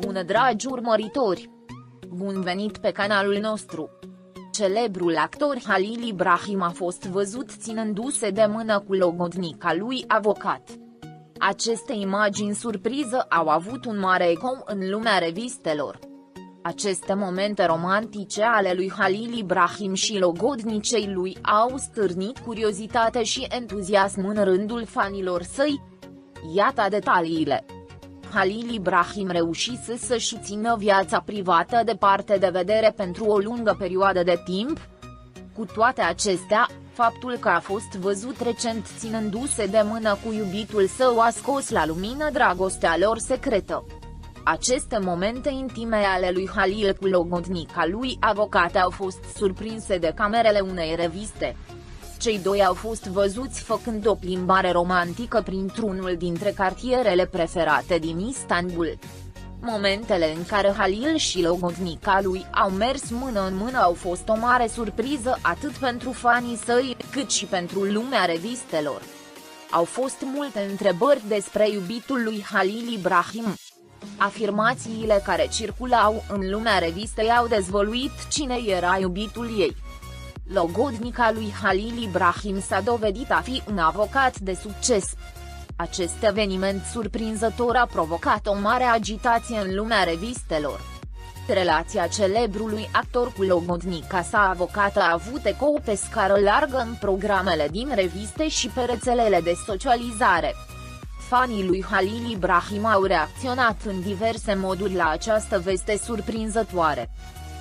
Bună, dragi urmăritori! Bun venit pe canalul nostru! Celebrul actor Halil Ibrahim a fost văzut ținându-se de mână cu logodnica lui avocat. Aceste imagini surpriză au avut un mare ecou în lumea revistelor. Aceste momente romantice ale lui Halil Ibrahim și logodnicei lui au stârnit curiozitate și entuziasm în rândul fanilor săi. Iată detaliile. Halil Ibrahim reușise să-și țină viața privată departe de vedere pentru o lungă perioadă de timp. Cu toate acestea, faptul că a fost văzut recent ținându-se de mână cu iubitul său a scos la lumină dragostea lor secretă. Aceste momente intime ale lui Halil cu logodnica lui avocat au fost surprinse de camerele unei reviste. Cei doi au fost văzuți făcând o plimbare romantică printr-unul dintre cartierele preferate din Istanbul. Momentele în care Halil și logodnica lui au mers mână în mână au fost o mare surpriză atât pentru fanii săi, cât și pentru lumea revistelor. Au fost multe întrebări despre iubitul lui Halil Ibrahim. Afirmațiile care circulau în lumea revistei au dezvăluit cine era iubitul ei. Logodnica lui Halil Ibrahim s-a dovedit a fi un avocat de succes. Acest eveniment surprinzător a provocat o mare agitație în lumea revistelor. Relația celebrului actor cu logodnica sa avocată a avut ecou pe scară largă în programele din reviste și pe rețelele de socializare. Fanii lui Halil Ibrahim au reacționat în diverse moduri la această veste surprinzătoare.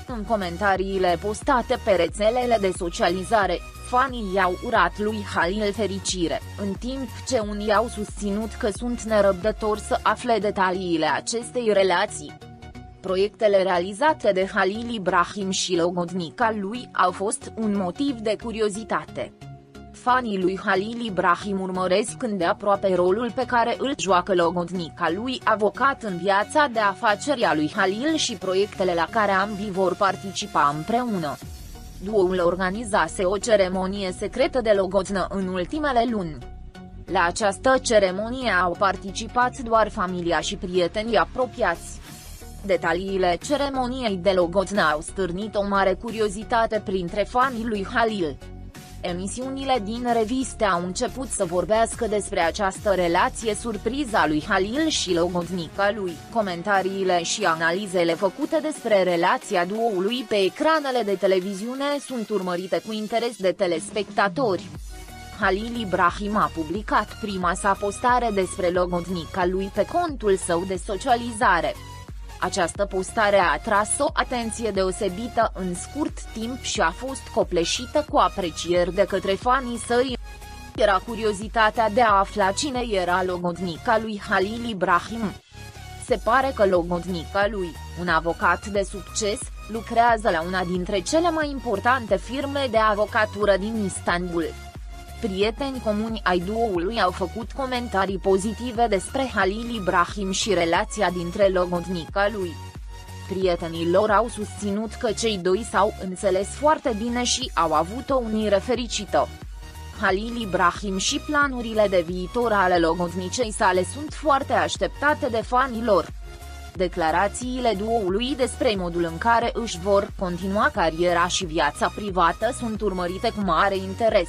În comentariile postate pe rețelele de socializare, fanii i-au urat lui Halil fericire, în timp ce unii au susținut că sunt nerăbdători să afle detaliile acestei relații. Proiectele realizate de Halil Ibrahim și logodnica lui au fost un motiv de curiozitate. Fanii lui Halil Ibrahim urmăresc îndeaproape rolul pe care îl joacă logodnica lui avocat în viața de afaceri a lui Halil și proiectele la care ambii vor participa împreună. Duoul organizase o ceremonie secretă de logodnă în ultimele luni. La această ceremonie au participat doar familia și prietenii apropiați. Detaliile ceremoniei de logodnă au stârnit o mare curiozitate printre fanii lui Halil. Emisiunile din reviste au început să vorbească despre această relație surpriză a lui Halil și logodnica lui. Comentariile și analizele făcute despre relația duoului pe ecranele de televiziune sunt urmărite cu interes de telespectatori. Halil Ibrahim a publicat prima sa postare despre logodnica lui pe contul său de socializare. Această postare a atras o atenție deosebită în scurt timp și a fost copleșită cu aprecieri de către fanii săi. Era curiozitatea de a afla cine era logodnica lui Halil Ibrahim. Se pare că logodnica lui, un avocat de succes, lucrează la una dintre cele mai importante firme de avocatură din Istanbul. Prieteni comuni ai duoului au făcut comentarii pozitive despre Halil Ibrahim și relația dintre logodnica lui. Prietenii lor au susținut că cei doi s-au înțeles foarte bine și au avut o unire fericită. Halil Ibrahim și planurile de viitor ale logodnicei sale sunt foarte așteptate de fanii lor. Declarațiile duoului despre modul în care își vor continua cariera și viața privată sunt urmărite cu mare interes.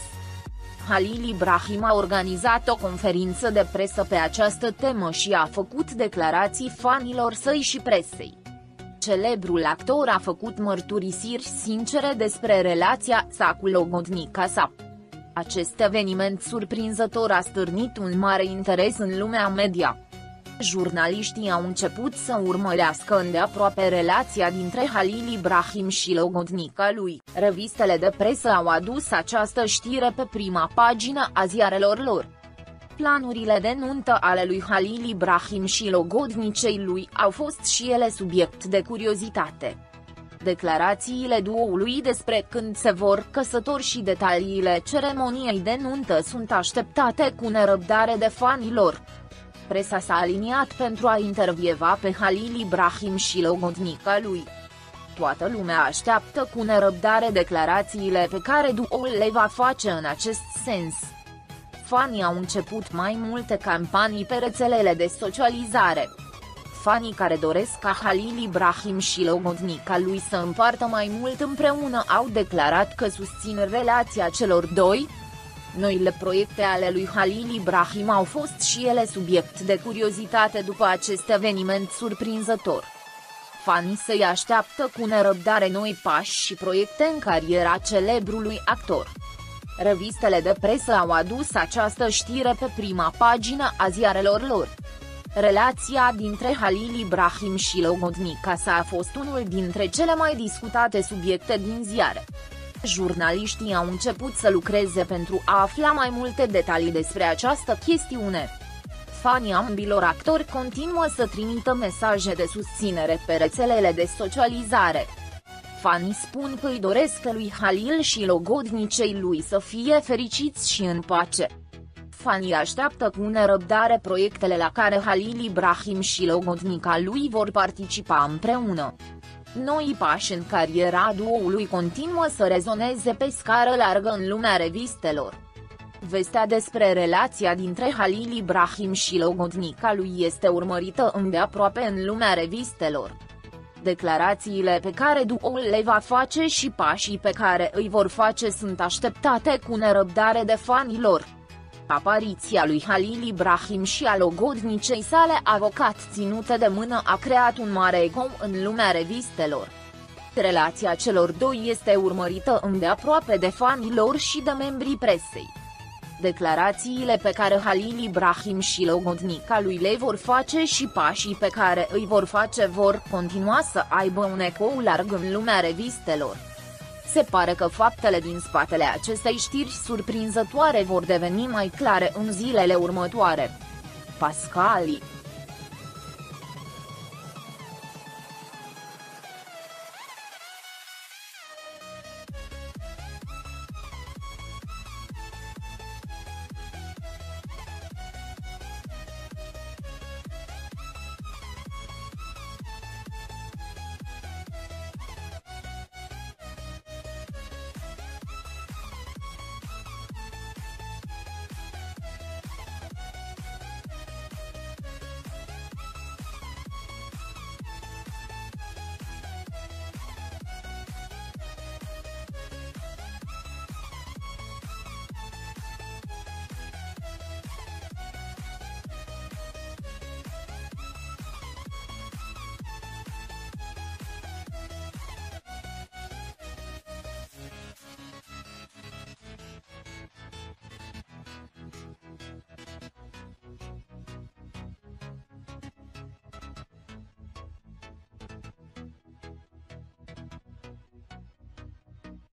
Halil Ibrahim a organizat o conferință de presă pe această temă și a făcut declarații fanilor săi și presei. Celebrul actor a făcut mărturisiri sincere despre relația sa cu logodnica sa. Acest eveniment surprinzător a stârnit un mare interes în lumea media. Jurnaliștii au început să urmărească îndeaproape relația dintre Halil Ibrahim și logodnica lui. Revistele de presă au adus această știre pe prima pagină a ziarelor lor. Planurile de nuntă ale lui Halil Ibrahim și logodnicei lui au fost și ele subiect de curiozitate. Declarațiile duoului despre când se vor căsători și detaliile ceremoniei de nuntă sunt așteptate cu nerăbdare de fanii lor. Presa s-a aliniat pentru a intervieva pe Halil Ibrahim și logodnica lui. Toată lumea așteaptă cu nerăbdare declarațiile pe care duoul le va face în acest sens. Fanii au început mai multe campanii pe rețelele de socializare. fanii care doresc ca Halil Ibrahim și logodnica lui să împartă mai mult împreună au declarat că susțin relația celor doi. Noile proiecte ale lui Halil Ibrahim au fost și ele subiect de curiozitate după acest eveniment surprinzător. Fanii se așteaptă cu nerăbdare noi pași și proiecte în cariera celebrului actor. Revistele de presă au adus această știre pe prima pagină a ziarelor lor. Relația dintre Halil Ibrahim și logodnica sa a fost unul dintre cele mai discutate subiecte din ziare. Jurnaliștii au început să lucreze pentru a afla mai multe detalii despre această chestiune. Fanii ambilor actori continuă să trimită mesaje de susținere pe rețelele de socializare. Fanii spun că îi doresc lui Halil și logodnicei lui să fie fericiți și în pace. Fanii așteaptă cu nerăbdare proiectele la care Halil Ibrahim și logodnica lui vor participa împreună. Noi pași în cariera duo-ului continuă să rezoneze pe scară largă în lumea revistelor. Vestea despre relația dintre Halil Ibrahim și logodnica lui este urmărită îndeaproape în lumea revistelor. Declarațiile pe care duo-ul le va face și pașii pe care îi vor face sunt așteptate cu nerăbdare de fanii lor. Apariția lui Halil Ibrahim și a logodnicei sale avocat ținute de mână a creat un mare ecou în lumea revistelor. Relația celor doi este urmărită îndeaproape de fanii lor și de membrii presei. Declarațiile pe care Halil Ibrahim și logodnica lui le vor face și pașii pe care îi vor face vor continua să aibă un ecou larg în lumea revistelor. Se pare că faptele din spatele acestei știri surprinzătoare vor deveni mai clare în zilele următoare. Pascali.